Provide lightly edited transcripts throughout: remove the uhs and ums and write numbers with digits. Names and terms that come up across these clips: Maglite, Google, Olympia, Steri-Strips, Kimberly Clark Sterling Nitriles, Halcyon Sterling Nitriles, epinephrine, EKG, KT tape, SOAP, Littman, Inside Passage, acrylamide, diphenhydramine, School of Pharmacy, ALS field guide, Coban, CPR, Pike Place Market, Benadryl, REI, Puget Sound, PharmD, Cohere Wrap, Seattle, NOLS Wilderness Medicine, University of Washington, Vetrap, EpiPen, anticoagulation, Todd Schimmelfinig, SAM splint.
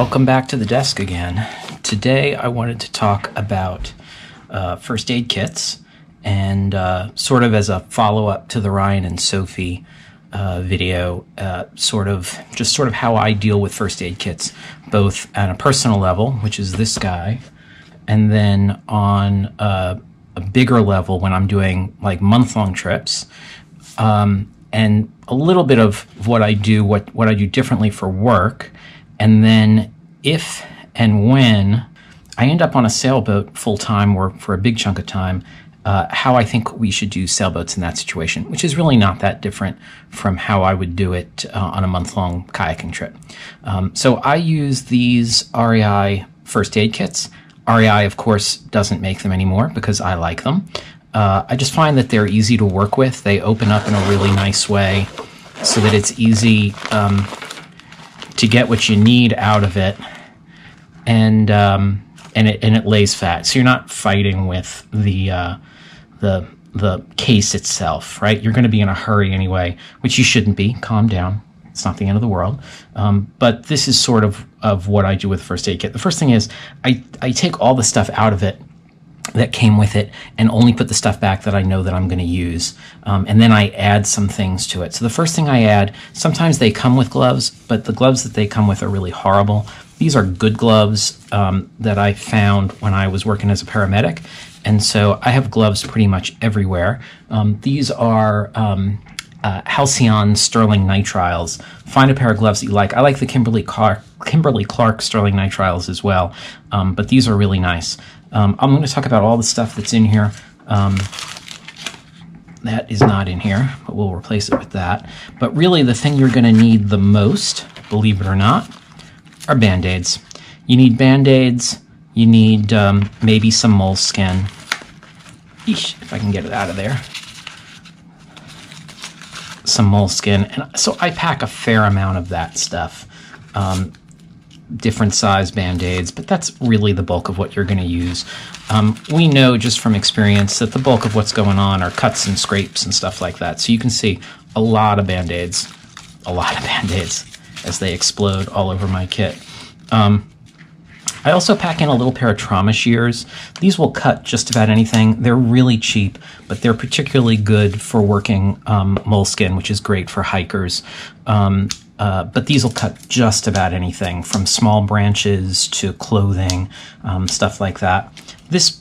Welcome back to the desk again. Today I wanted to talk about first aid kits and sort of as a follow-up to the Ryan and Sophie video, sort of how I deal with first aid kits, both on a personal level, which is this guy, and then on a bigger level when I'm doing like month-long trips, and a little bit of what I do, what I do differently for work. And then if and when I end up on a sailboat full-time or for a big chunk of time, how I think we should do sailboats in that situation, which is really not that different from how I would do it on a month-long kayaking trip. So I use these REI first aid kits. REI, of course, doesn't make them anymore because I like them. I just find that they're easy to work with. They open up in a really nice way so that it's easy to get what you need out of it, and it lays flat, so you're not fighting with the case itself, right? You're going to be in a hurry anyway, which you shouldn't be. Calm down, it's not the end of the world. But this is sort of what I do with the first aid kit. The first thing is I take all the stuff out of it that came with it and only put the stuff back that I know that I'm going to use. And then I add some things to it. So the first thing I add, sometimes they come with gloves, but the gloves that they come with are really horrible. These are good gloves that I found when I was working as a paramedic. And so I have gloves pretty much everywhere. These are Halcyon Sterling Nitriles. Find a pair of gloves that you like. I like the Kimberly Clark Sterling Nitriles as well, but these are really nice. I'm going to talk about all the stuff that's in here. That is not in here, but we'll replace it with that. But really, the thing you're going to need the most, believe it or not, are Band-Aids. You need Band-Aids. You need maybe some moleskin. Eesh, if I can get it out of there. Some moleskin. And so I pack a fair amount of that stuff. Different size Band-Aids, but that's really the bulk of what you're going to use. We know just from experience that the bulk of what's going on are cuts and scrapes and stuff like that. So you can see a lot of Band-Aids as they explode all over my kit. I also pack in a little pair of trauma shears. These will cut just about anything. They're really cheap, but they're particularly good for working moleskin, which is great for hikers. But these will cut just about anything, from small branches to clothing, stuff like that. This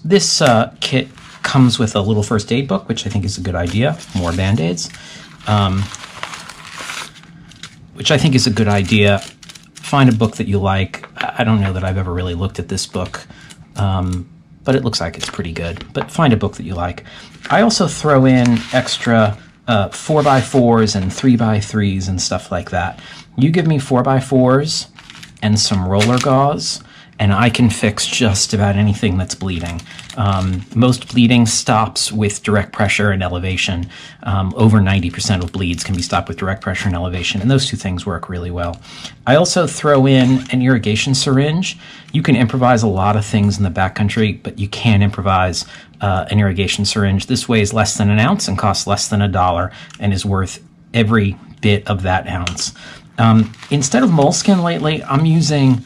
kit comes with a little first aid book, which I think is a good idea. More Band-Aids, which I think is a good idea. Find a book that you like. I don't know that I've ever really looked at this book, but it looks like it's pretty good. But find a book that you like. I also throw in extra 4x4s and 3x3s and stuff like that. You give me 4x4s and some roller gauze, and I can fix just about anything that's bleeding. Most bleeding stops with direct pressure and elevation. Over 90% of bleeds can be stopped with direct pressure and elevation, and those two things work really well. I also throw in an irrigation syringe. You can improvise a lot of things in the backcountry, but you can improvise an irrigation syringe. This weighs less than an ounce and costs less than $1 and is worth every bit of that ounce. Instead of moleskin lately, I'm using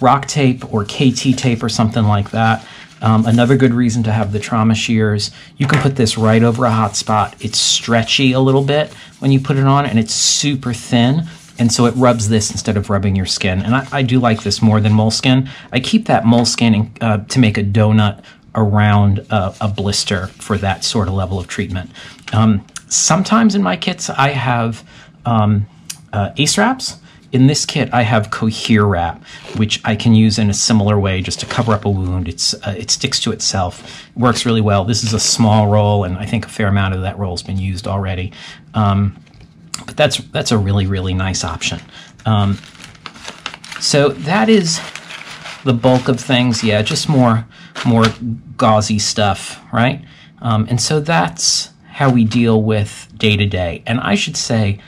rock tape or KT tape or something like that. Another good reason to have the trauma shears. You can put this right over a hot spot. It's stretchy a little bit when you put it on, and it's super thin, and so it rubs this instead of rubbing your skin. And I do like this more than moleskin. I keep that moleskin in, to make a donut around a blister for that sort of level of treatment. Sometimes in my kits I have ACE wraps. In this kit, I have Cohere Wrap, which I can use in a similar way just to cover up a wound. It sticks to itself, works really well. This is a small roll, and I think a fair amount of that roll's been used already. But that's a really, really nice option. So that is the bulk of things. Yeah, just more gauzy stuff, right? And so that's how we deal with day-to-day. And I should say,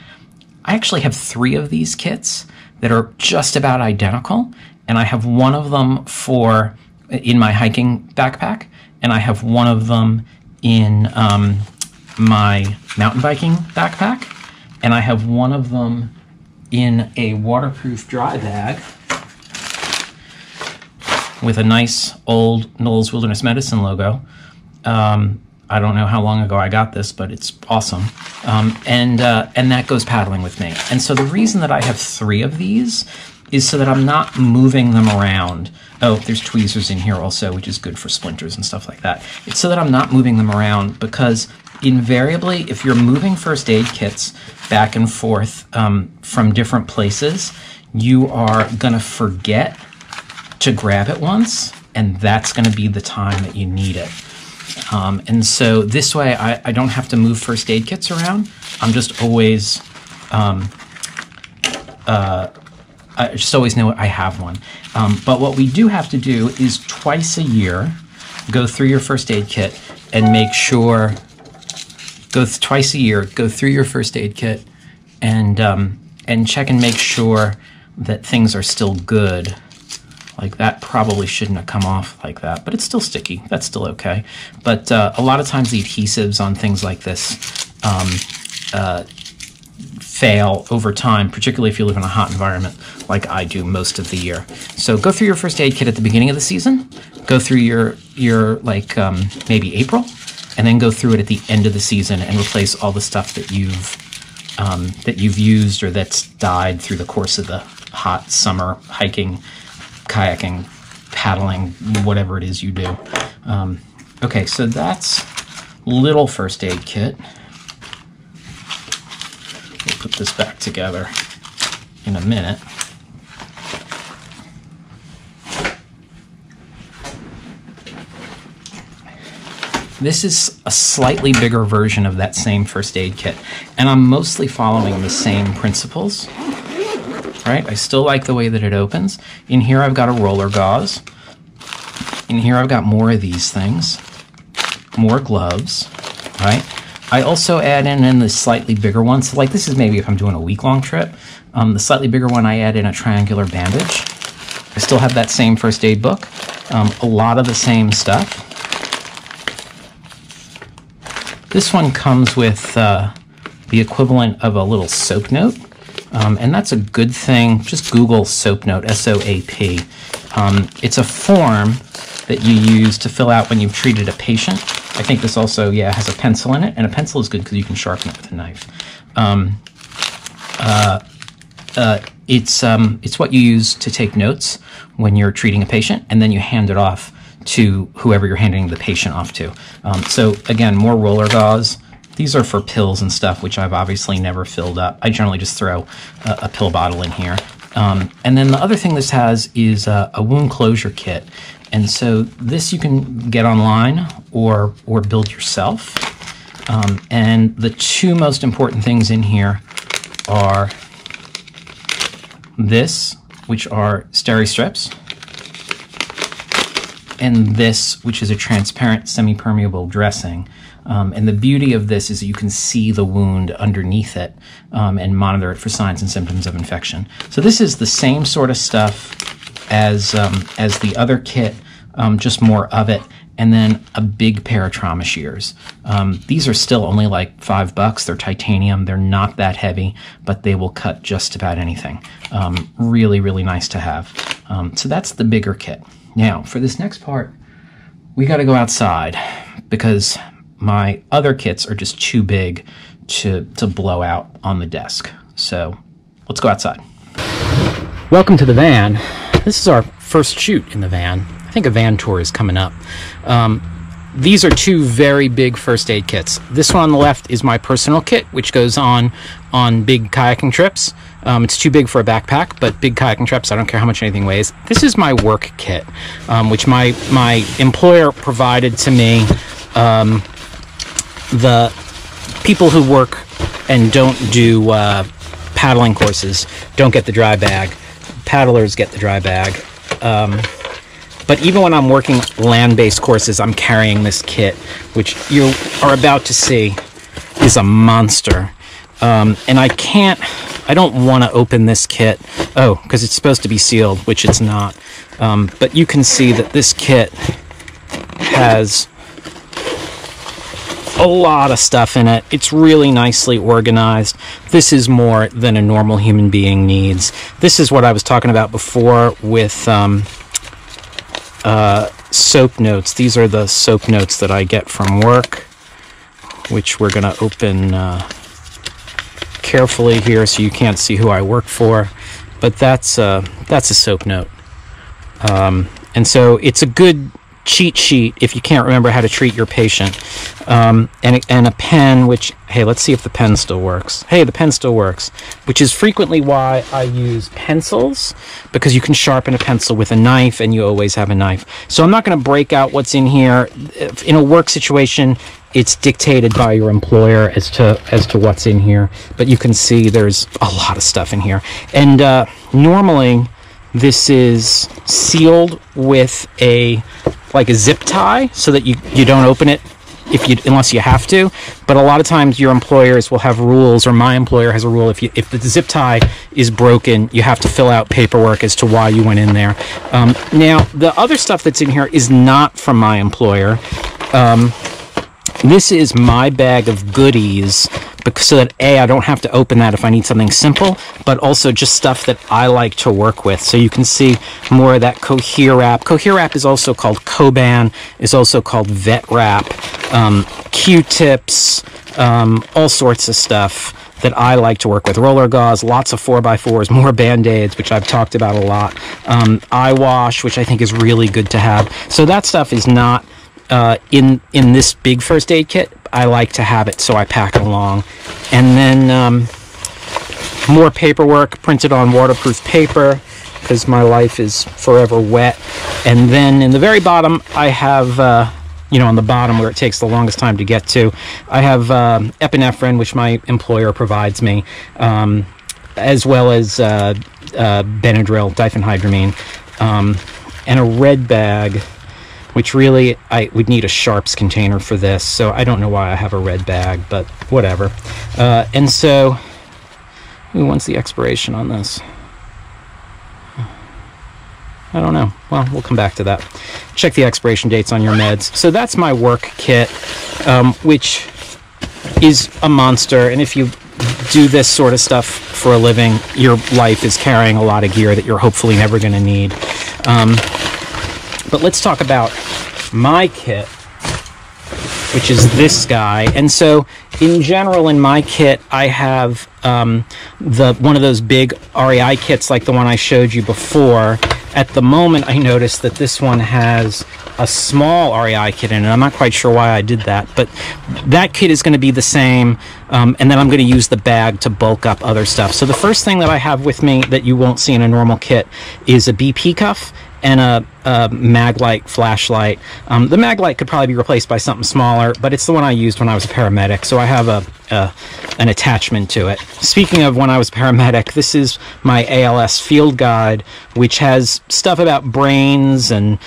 I actually have 3 of these kits that are just about identical, and I have one of them for in my hiking backpack, and I have one of them in my mountain biking backpack, and I have one of them in a waterproof dry bag, with a nice old NOLS Wilderness Medicine logo. I don't know how long ago I got this, but it's awesome. And that goes paddling with me. And so the reason that I have 3 of these is so that I'm not moving them around. Oh, there's tweezers in here also, which is good for splinters and stuff like that. It's so that I'm not moving them around, because invariably, if you're moving first aid kits back and forth from different places, you are gonna forget to grab it once, and that's gonna be the time that you need it. And so this way, I don't have to move first aid kits around. I'm just always, I just always know I have one. But what we do have to do is twice a year, go through your first aid kit and make sure, go through your first aid kit and check and make sure that things are still good. Like that probably shouldn't have come off like that, but it's still sticky. That's still okay. But a lot of times the adhesives on things like this fail over time, particularly if you live in a hot environment like I do most of the year. So go through your first aid kit at the beginning of the season. Go through your like maybe April, and then go through it at the end of the season and replace all the stuff that you've used or that's died through the course of the hot summer hiking, kayaking, paddling, whatever it is you do. Okay, so that's little first aid kit. We'll put this back together in a minute. This is a slightly bigger version of that same first aid kit, and I'm mostly following the same principles. Right? I still like the way that it opens. In here I've got a roller gauze. In here I've got more of these things. More gloves, right? I also add in the slightly bigger one. So like this is maybe if I'm doing a week-long trip. The slightly bigger one, I add in a triangular bandage. I still have that same first aid book. A lot of the same stuff. This one comes with the equivalent of a little soap note. And that's a good thing. Just Google soap note, S-O-A-P. It's a form that you use to fill out when you've treated a patient. I think this also, yeah, has a pencil in it, and a pencil is good because you can sharpen it with a knife. It's what you use to take notes when you're treating a patient, and then you hand it off to whoever you're handing the patient off to. So again, more roller gauze. These are for pills and stuff, which I've obviously never filled up. I generally just throw a pill bottle in here. And then the other thing this has is a wound closure kit. And so this you can get online or build yourself. And the 2 most important things in here are this, which are Steri-Strips, and this, which is a transparent semi-permeable dressing. And the beauty of this is that you can see the wound underneath it and monitor it for signs and symptoms of infection. So this is the same sort of stuff as the other kit, just more of it, and then a big pair of trauma shears. These are still only like $5. They're titanium. They're not that heavy, but they will cut just about anything. Really, really nice to have. So that's the bigger kit. Now, for this next part, we got to go outside because my other kits are just too big to blow out on the desk. So let's go outside. Welcome to the van. This is our first shoot in the van. I think a van tour is coming up. These are 2 very big first aid kits. This one on the left is my personal kit, which goes on big kayaking trips. It's too big for a backpack, but big kayaking trips, I don't care how much anything weighs. This is my work kit, which my employer provided to me. The people who work and don't do paddling courses don't get the dry bag. Paddlers get the dry bag. But even when I'm working land-based courses, I'm carrying this kit, which you are about to see is a monster. And I don't want to open this kit. Oh, because it's supposed to be sealed, which it's not. But you can see that this kit has a lot of stuff in it. It's really nicely organized. This is more than a normal human being needs. This is what I was talking about before with soap notes. These are the soap notes that I get from work, which we're going to open carefully here so you can't see who I work for. But that's a soap note. And so it's a good cheat sheet if you can't remember how to treat your patient. And a pen, which, hey, let's see if the pen still works. Hey, the pen still works, which is frequently why I use pencils, because you can sharpen a pencil with a knife and you always have a knife. So I'm not going to break out what's in here. In a work situation, it's dictated by your employer as to what's in here. But you can see there's a lot of stuff in here. And normally this is sealed with a zip tie so that you don't open it unless you have to. But a lot of times your employers will have rules, or my employer has a rule, if the zip tie is broken, you have to fill out paperwork as to why you went in there. Now, the other stuff that's in here is not from my employer. This is my bag of goodies, so that A, I don't have to open that if I need something simple, but also just stuff that I like to work with. So you can see more of that Cohere Wrap. Cohere Wrap is also called Coban, is also called Vetrap, Q-tips, all sorts of stuff that I like to work with. Roller gauze, lots of 4x4s, more Band-Aids, which I've talked about a lot, eye wash, which I think is really good to have. So that stuff is not in this big first aid kit. I like to have it, so I pack it along. And then more paperwork printed on waterproof paper, because my life is forever wet. And then in the very bottom, I have, on the bottom where it takes the longest time to get to, I have epinephrine, which my employer provides me, as well as Benadryl, diphenhydramine, and a red bag, which really, I would need a sharps container for this, so I don't know why I have a red bag, but whatever. And so, when's the expiration on this? I don't know. Well, we'll come back to that. Check the expiration dates on your meds. So that's my work kit, which is a monster, and if you do this sort of stuff for a living, your life is carrying a lot of gear that you're hopefully never gonna need. But let's talk about my kit, which is this guy. And so in general, in my kit, I have one of those big REI kits like the one I showed you before. At the moment, I noticed that this one has a small REI kit in it. I'm not quite sure why I did that, but that kit is going to be the same, and then I'm going to use the bag to bulk up other stuff. So the first thing that I have with me that you won't see in a normal kit is a BP cuff and a Maglite flashlight. The Maglite could probably be replaced by something smaller, but it's the one I used when I was a paramedic, so I have an attachment to it. Speaking of when I was a paramedic, this is my ALS field guide, which has stuff about brains and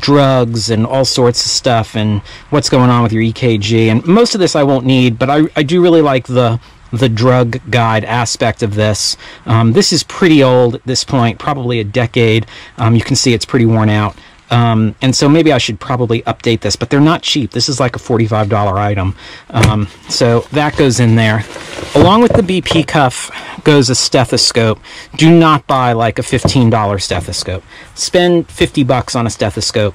drugs and all sorts of stuff and what's going on with your EKG. And most of this I won't need, but I do really like the drug guide aspect of this. This is pretty old at this point, probably a decade. You can see it's pretty worn out. And so maybe I should probably update this, but they're not cheap. This is like a $45 item. So that goes in there. Along with the BP cuff goes a stethoscope. Do not buy like a $15 stethoscope. Spend $50 on a stethoscope.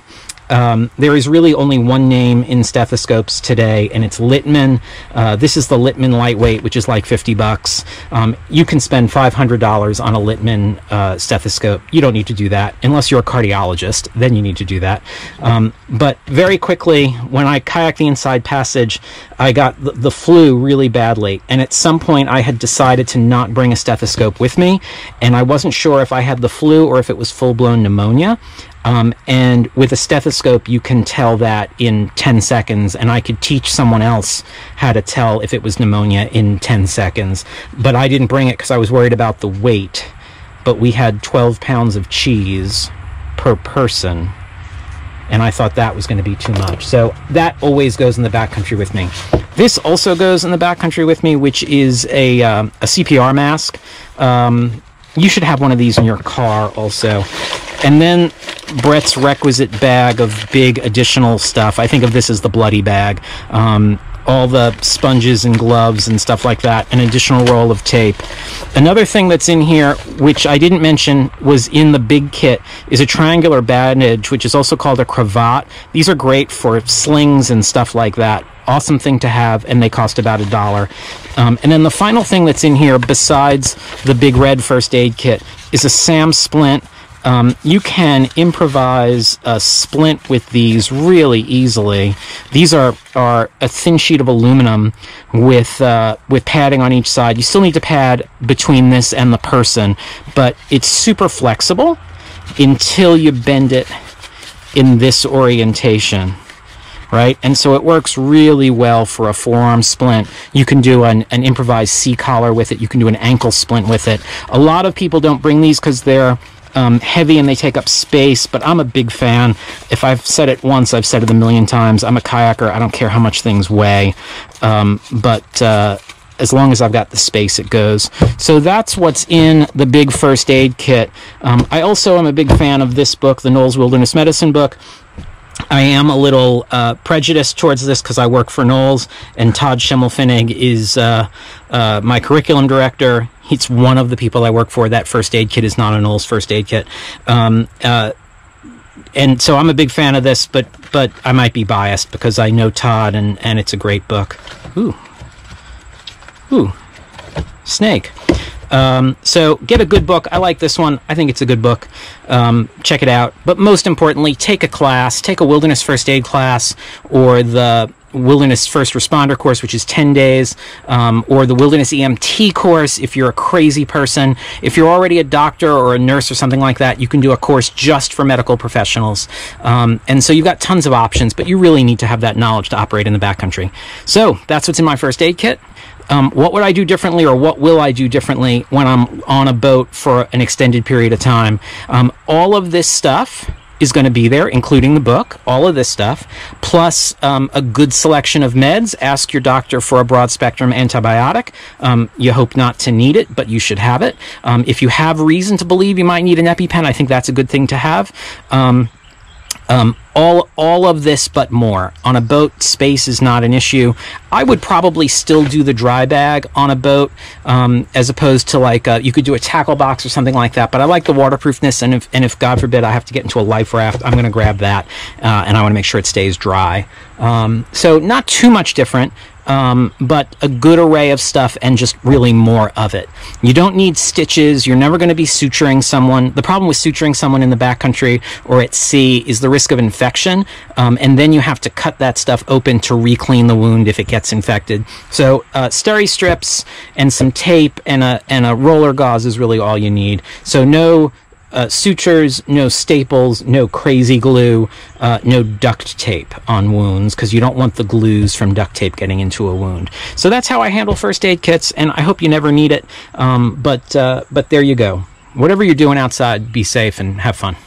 There is really only one name in stethoscopes today, and it's Littman. This is the Littman Lightweight, which is like $50. You can spend $500 on a Littman stethoscope. You don't need to do that unless you're a cardiologist. Then you need to do that. But very quickly, when I kayaked the Inside Passage, I got the flu really badly, and at some point I had decided to not bring a stethoscope with me, and I wasn't sure if I had the flu or if it was full-blown pneumonia. And with a stethoscope, you can tell that in 10 seconds, and I could teach someone else how to tell if it was pneumonia in 10 seconds. But I didn't bring it because I was worried about the weight. But we had 12 pounds of cheese per person, and I thought that was going to be too much. So that always goes in the backcountry with me. This also goes in the backcountry with me, which is a CPR mask. You should have one of these in your car also. And then Brett's requisite bag of big additional stuff. I think of this as the bloody bag. all the sponges and gloves and stuff like that, an additional roll of tape. Another thing that's in here, which I didn't mention was in the big kit, is a triangular bandage, which is also called a cravat. These are great for slings and stuff like that. Awesome thing to have, and they cost about $1. And then the final thing that's in here, besides the big red first aid kit, is a SAM splint. You can improvise a splint with these really easily. These are a thin sheet of aluminum with padding on each side. You still need to pad between this and the person, but it's super flexible until you bend it in this orientation, right? And so it works really well for a forearm splint. You can do an improvised C-collar with it. You can do an ankle splint with it. A lot of people don't bring these because they're heavy and they take up space, but I'm a big fan. If I've said it once, I've said it a million times. I'm a kayaker. I don't care how much things weigh, but as long as I've got the space, it goes. So that's what's in the big first aid kit. I also am a big fan of this book, the NOLS Wilderness Medicine book. I am a little prejudiced towards this because I work for NOLS, and Todd Schimmelfinig is my curriculum director. He's one of the people I work for. That first aid kit is not a NOLS first aid kit. And so I'm a big fan of this, but I might be biased because I know Todd, and it's a great book. Ooh. Ooh. Snake. So get a good book. I like this one. I think it's a good book. Check it out. But most importantly, take a class. Take a wilderness first aid class, or the wilderness first responder course, which is 10 days, or the wilderness EMT course if you're a crazy person. If you're already a doctor or a nurse or something like that, you can do a course just for medical professionals. And so you've got tons of options, but you really need to have that knowledge to operate in the backcountry. So that's what's in my first aid kit. What would I do differently, or what will I do differently when I'm on a boat for an extended period of time? All of this stuff is going to be there, including the book, all of this stuff, plus a good selection of meds. Ask your doctor for a broad-spectrum antibiotic. You hope not to need it, but you should have it. If you have reason to believe you might need an EpiPen, I think that's a good thing to have. All of this but more. On a boat, space is not an issue. I would probably still do the dry bag on a boat, as opposed to like you could do a tackle box or something like that, but I like the waterproofness, and if God forbid I have to get into a life raft, I'm going to grab that, and I want to make sure it stays dry. So not too much different, but a good array of stuff, and just really more of it. You don't need stitches. You're never going to be suturing someone. The problem with suturing someone in the backcountry or at sea is the risk of infection, and then you have to cut that stuff open to re-clean the wound if it gets infected. So Steri-Strips and some tape and a roller gauze is really all you need. So no sutures, no staples, no crazy glue, no duct tape on wounds, because you don't want the glues from duct tape getting into a wound. So that's how I handle first aid kits, and I hope you never need it, but there you go. Whatever you're doing outside, be safe and have fun.